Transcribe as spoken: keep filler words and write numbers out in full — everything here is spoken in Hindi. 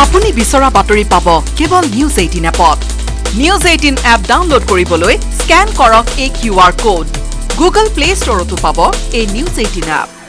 आपुनी बिसरा बातरी पाबो केवल न्यूज eighteen एपत। न्यूज eighteen एप डाउनलोड करिबोलोय स्कैन करक ए क्यूआर कोड। गुगल प्ले स्टोरतो पाबो ए न्यूज eighteen एप।